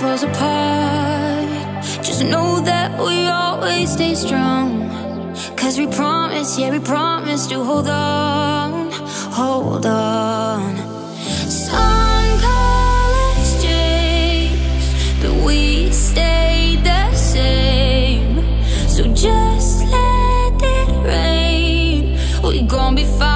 falls apart, just know that we always stay strong. Cause we promise, yeah, we promise to hold on, hold on. Some colors change, but we stay the same. So just let it rain, we gon' be fine.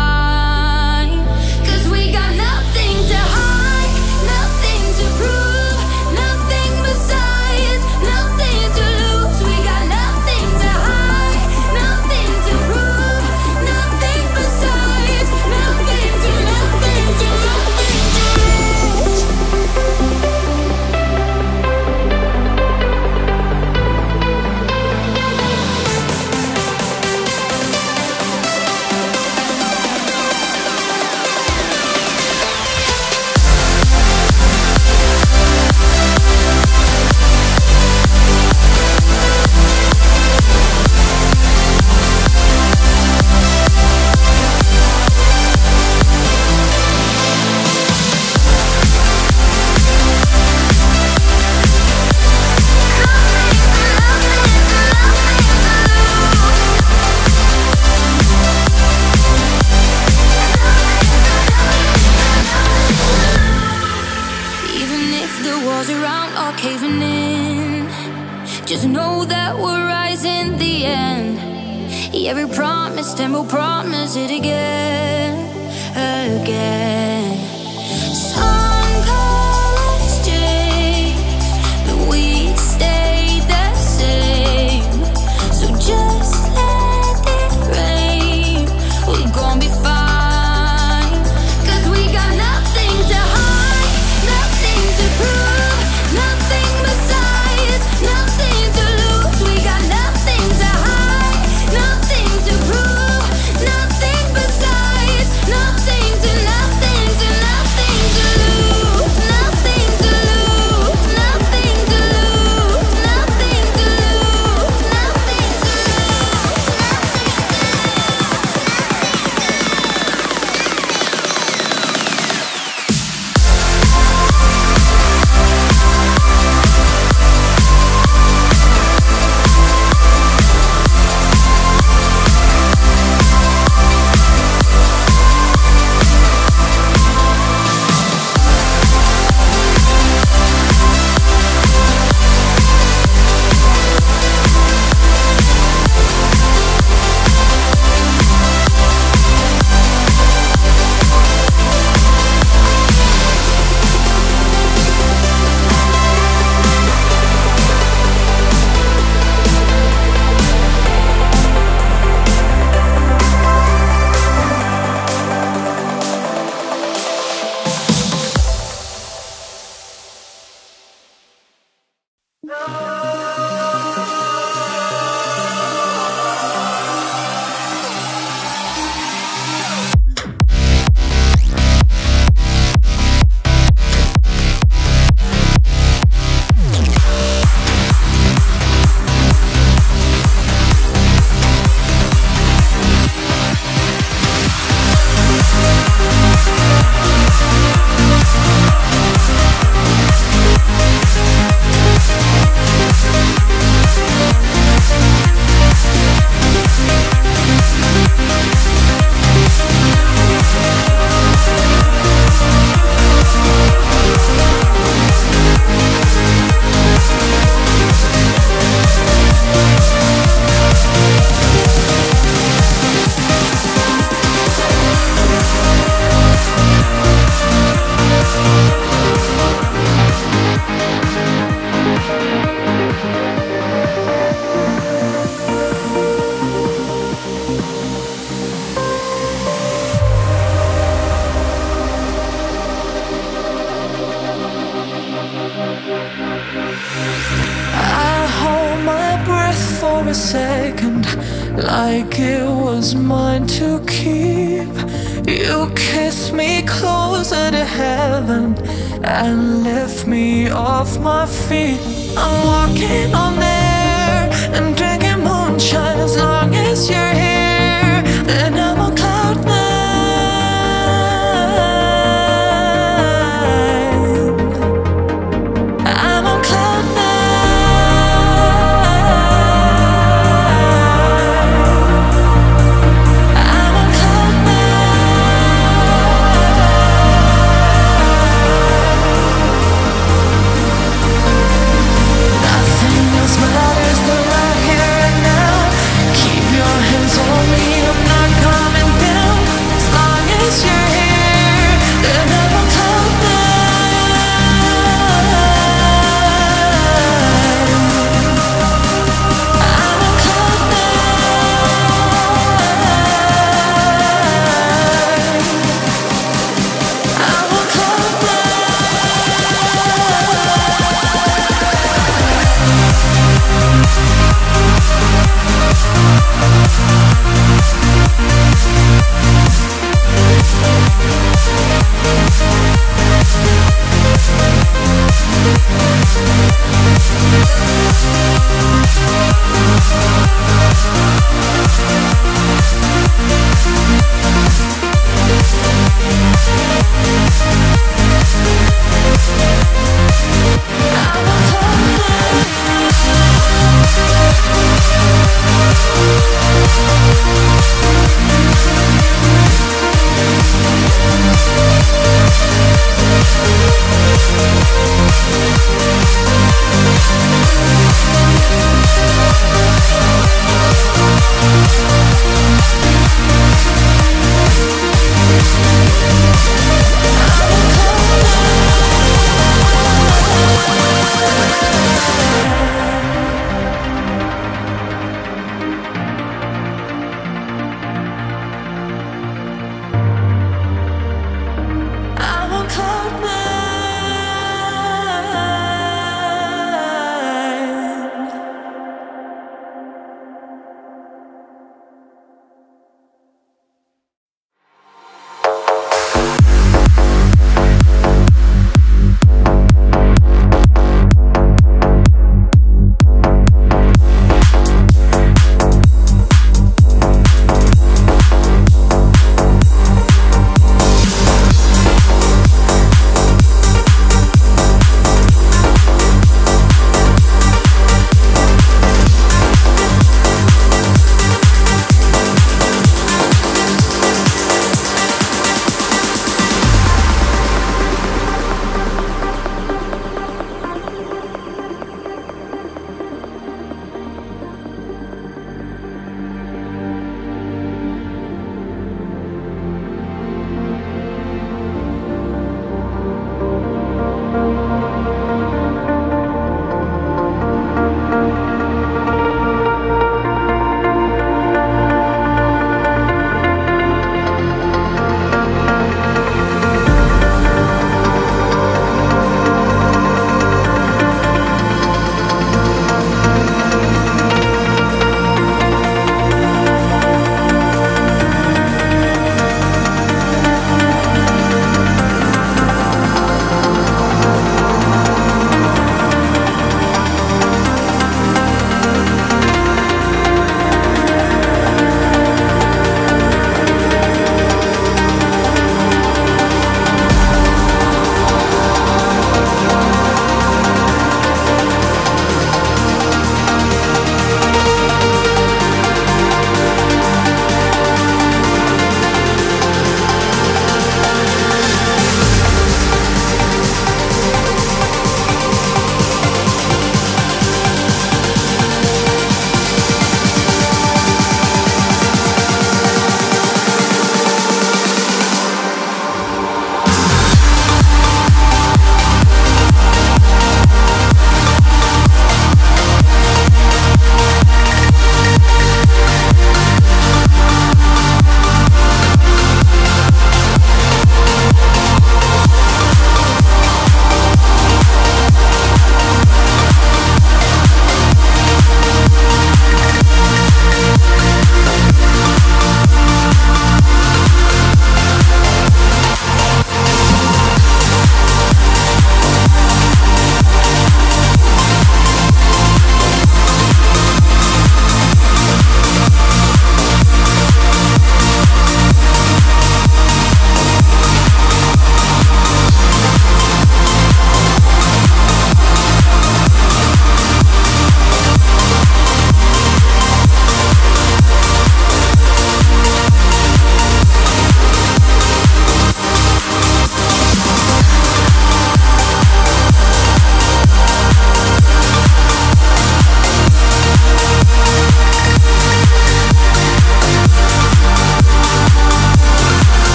Caving in, just know that we're rising the end. Every promise, and we'll promise it again, again. Some colors change, but we stay the same. So just let it rain, we're gonna be fine. A second, like it was mine to keep. You kissed me closer to heaven and lift me off my feet. I'm walking on air and drinking moonshine as long as you're here. Then I'm on cloud nine. I'm on cloud nine.